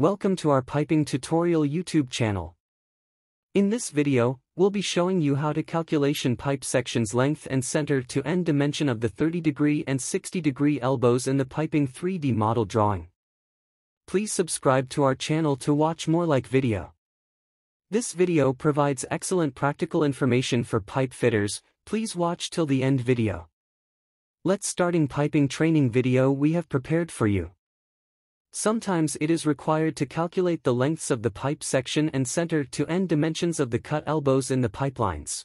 Welcome to our piping tutorial YouTube channel. In this video, we'll be showing you how to calculation pipe sections length and center to end dimension of the 30 degree and 60 degree elbows in the piping 3D model drawing. Please subscribe to our channel to watch more like video. This video provides excellent practical information for pipe fitters, please watch till the end video. Let's starting piping training video we have prepared for you. Sometimes it is required to calculate the lengths of the pipe section and center to end dimensions of the cut elbows in the pipelines.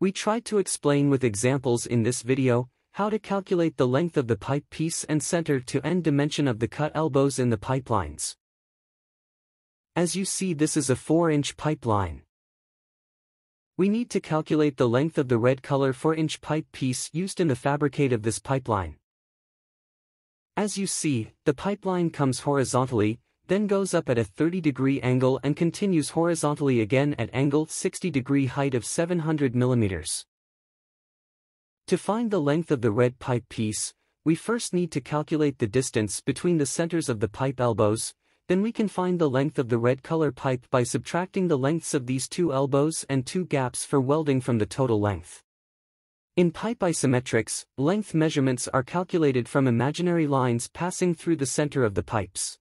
We tried to explain with examples in this video how to calculate the length of the pipe piece and center to end dimension of the cut elbows in the pipelines. As you see, this is a 4-inch pipeline. We need to calculate the length of the red color 4-inch pipe piece used in the fabricate of this pipeline. As you see, the pipeline comes horizontally, then goes up at a 30-degree angle and continues horizontally again at angle 60-degree height of 700 mm. To find the length of the red pipe piece, we first need to calculate the distance between the centers of the pipe elbows, then we can find the length of the red color pipe by subtracting the lengths of these two elbows and two gaps for welding from the total length. In pipe isometrics, length measurements are calculated from imaginary lines passing through the center of the pipes.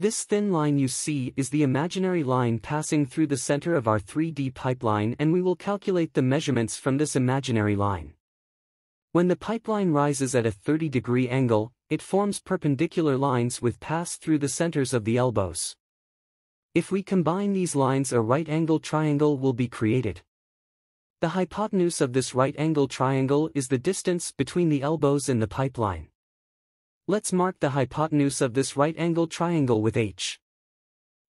This thin line you see is the imaginary line passing through the center of our 3D pipeline, and we will calculate the measurements from this imaginary line. When the pipeline rises at a 30-degree angle, it forms perpendicular lines with pass through the centers of the elbows. If we combine these lines, a right-angle triangle will be created. The hypotenuse of this right-angle triangle is the distance between the elbows in the pipeline. Let's mark the hypotenuse of this right-angle triangle with H.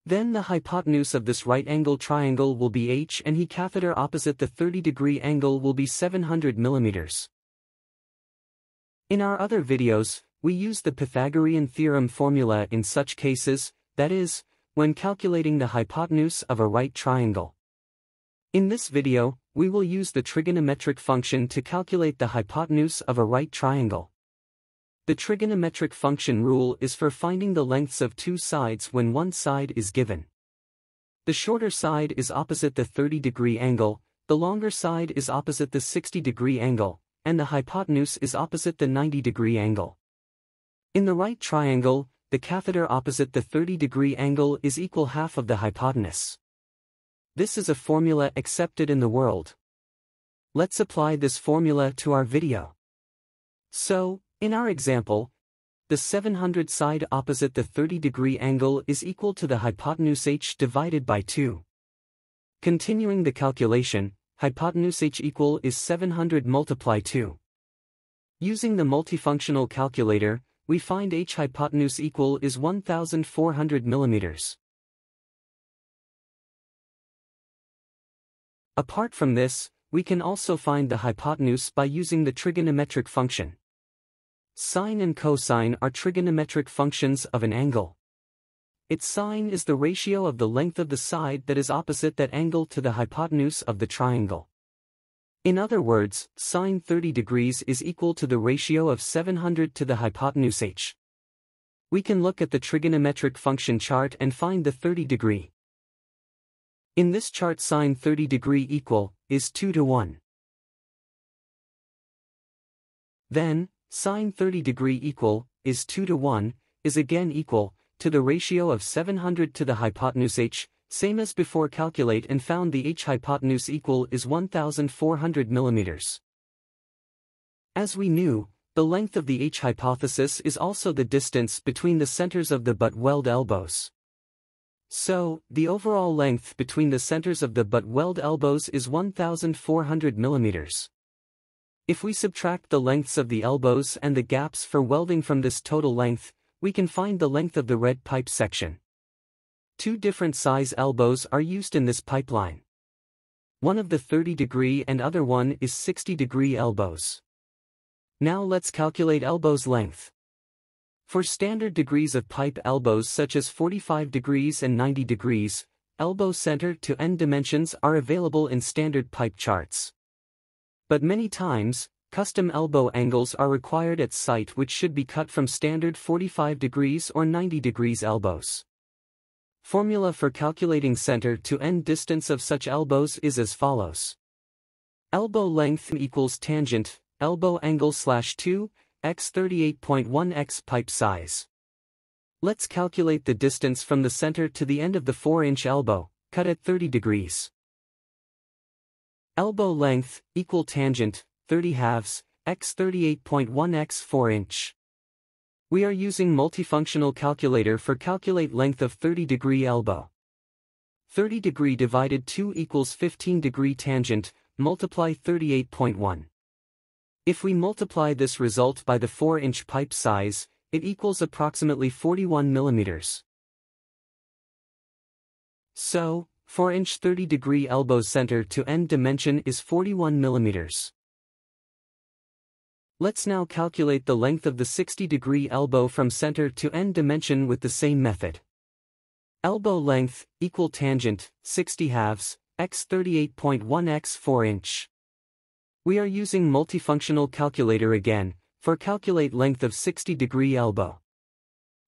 Then the hypotenuse of this right-angle triangle will be H, and the catheter opposite the 30-degree angle will be 700 mm. In our other videos, we use the Pythagorean theorem formula in such cases, that is, when calculating the hypotenuse of a right triangle. In this video, we will use the trigonometric function to calculate the hypotenuse of a right triangle. The trigonometric function rule is for finding the lengths of two sides when one side is given. The shorter side is opposite the 30-degree angle, the longer side is opposite the 60-degree angle, and the hypotenuse is opposite the 90-degree angle. In the right triangle, the catheter opposite the 30-degree angle is equal half of the hypotenuse. This is a formula accepted in the world. Let's apply this formula to our video. So, in our example, the 700 side opposite the 30-degree angle is equal to the hypotenuse h divided by 2. Continuing the calculation, hypotenuse h equal is 700 multiplied 2. Using the multifunctional calculator, we find h hypotenuse equal is 1,400 millimeters. Apart from this, we can also find the hypotenuse by using the trigonometric function. Sine and cosine are trigonometric functions of an angle. Its sine is the ratio of the length of the side that is opposite that angle to the hypotenuse of the triangle. In other words, sine 30 degrees is equal to the ratio of 700 to the hypotenuse h. We can look at the trigonometric function chart and find the 30 degree. In this chart, sine 30 degree equal is 2 to 1. Then, sine 30 degree equal is 2 to 1 is again equal to the ratio of 700 to the hypotenuse h, same as before. Calculate and found the h hypotenuse equal is 1,400 millimeters. As we knew, the length of the h hypotenuse is also the distance between the centers of the butt weld elbows. So, the overall length between the centers of the butt weld elbows is 1,400 mm. If we subtract the lengths of the elbows and the gaps for welding from this total length, we can find the length of the red pipe section. Two different size elbows are used in this pipeline. One of the 30-degree and other one is 60-degree elbows. Now let's calculate elbows length. For standard degrees of pipe elbows such as 45 degrees and 90 degrees, elbow center to end dimensions are available in standard pipe charts. But many times, Custom elbow angles are required at site, which should be cut from standard 45 degrees or 90 degrees elbows. Formula for calculating center to end distance of such elbows is as follows. Elbow length equals tangent, elbow angle /2, x 38.1 x pipe size. Let's calculate the distance from the center to the end of the 4-inch elbow, cut at 30 degrees. Elbow length equal tangent, 30/2, x 38.1 x 4-inch. We are using multifunctional calculator for calculate length of 30-degree elbow. 30° divided 2 equals 15° tangent, multiply 38.1. If we multiply this result by the 4-inch pipe size, it equals approximately 41 millimeters. So, 4-inch 30-degree elbow center to end dimension is 41 millimeters. Let's now calculate the length of the 60-degree elbow from center to end dimension with the same method. Elbow length equal tangent, 60/2, x 38.1 x 4-inch. We are using multifunctional calculator again, for calculate length of 60-degree elbow.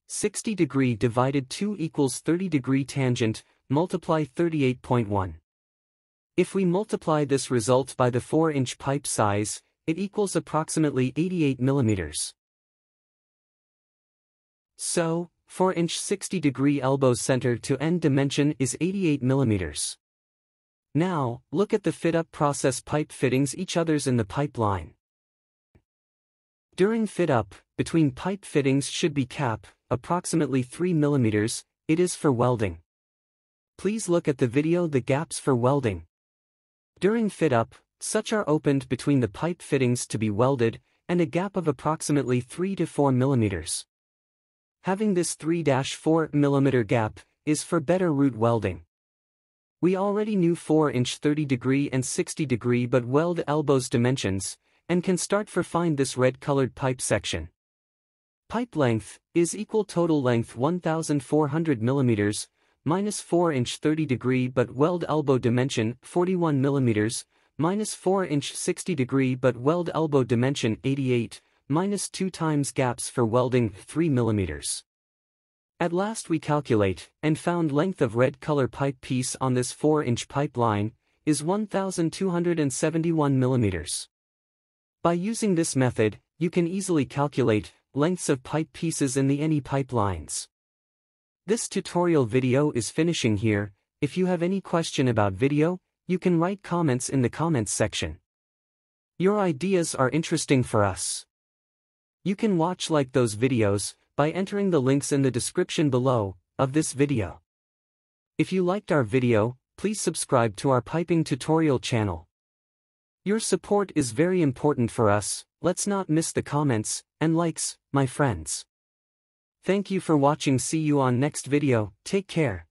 60° divided 2 equals 30° tangent, multiply 38.1. If we multiply this result by the 4-inch pipe size, it equals approximately 88 millimeters. So, 4-inch 60-degree elbow center to end dimension is 88 millimeters. Now, look at the fit-up process. Pipe fittings each other's in the pipeline. During fit-up, between pipe fittings should be cap, approximately 3 millimeters, it is for welding. Please look at the video the gaps for welding. During fit-up, such are opened between the pipe fittings to be welded, and a gap of approximately 3 to 4 mm. Having this 3-4 mm gap is for better root welding. We already knew 4-inch 30-degree and 60-degree but weld elbows dimensions, and can start for find this red-colored pipe section. Pipe length is equal total length 1,400 mm, minus 4-inch 30-degree but weld elbow dimension 41 mm, minus 4-inch 60-degree but weld elbow dimension 88, minus 2 times gaps for welding 3 mm. At last we calculate, and found length of red color pipe piece on this 4-inch pipeline, is 1,271 mm. By using this method, you can easily calculate lengths of pipe pieces in the any pipelines. This tutorial video is finishing here. If you have any question about video, you can write comments in the comments section. Your ideas are interesting for us. You can watch like those videos by entering the links in the description below of this video. If you liked our video, please subscribe to our piping tutorial channel. Your support is very important for us. Let's not miss the comments and likes, my friends. Thank you for watching. See you on next video. Take care.